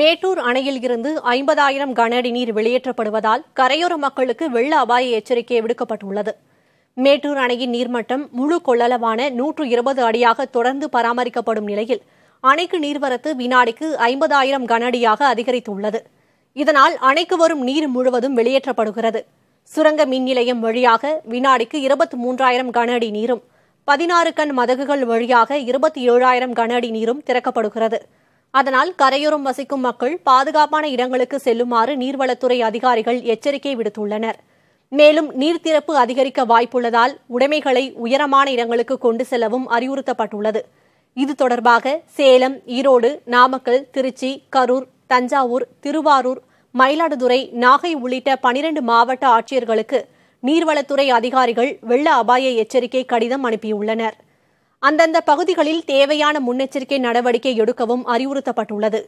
மேட்டூர் அணையில் இருந்து 50,000 கனஅடி நீர் வெளியேற்றப்படுவதால் கரையோர மக்களுக்கு வெள்ள அபாய எச்சரிக்கை விடுக்கப்பட்டுள்ளது. மேட்டூர் அணையின் நீர்மட்டம் முழு கொள்ளளவான 120 அடியாக தொடர்ந்து பராமரிக்கப்படும் நிலையில் அணைக்கு நீர்வரத்து வினாடிக்கு 50,000 கனஅடியாக அதிகரித்துள்ளது. இதனால் அணைக்கு வரும் நீர் முழுவதும் வெளியேற்றப்படுகிறது. சுரங்க மின் நிலையம் வழியாக வினாடிக்கு 23,000 கனஅடி நீரும் 16 கன் மதகுகள் வழியாக 27,000 கனஅடி நீரும் திறக்கப்படுகிறது. அதனால் கரையோரம் வசிக்கும் மக்கள் பாதுகாப்பான இடங்களுக்கு செல்லுமாறு நீர்வளத்துறை அதிகாரிகள் எச்சரிக்கை விடுத்துள்ளனர். மேலும் நீர்த்திறப்பு அதிகரிக்க வாய்ப்புள்ளதால் உடைமைகளை உயரமான இடங்களுக்கு கொண்டு செல்லவும் அறிவுறுத்தப்பட்டுள்ளது. இது தொடர்பாக சேலம், ஈரோடு, நாமக்கல், திருச்சி, கரூர், தஞ்சாவூர், திருவாரூர், மயிலாடுதுறை, நாகை உள்ளிட்ட 12 மாவட்ட ஆட்சியர்களுக்கு நீர்வளத்துறை அதிகாரிகள் வெள்ள அபாய எச்சரிக்கை கடிதம் அனுப்பியுள்ளனர். அந்தந்த பகுதிகளில் தேவையான முன்னெச்சரிக்கை நடவடிக்கை எடுக்கவும் அறிவுறுத்தப்பட்டுள்ளது.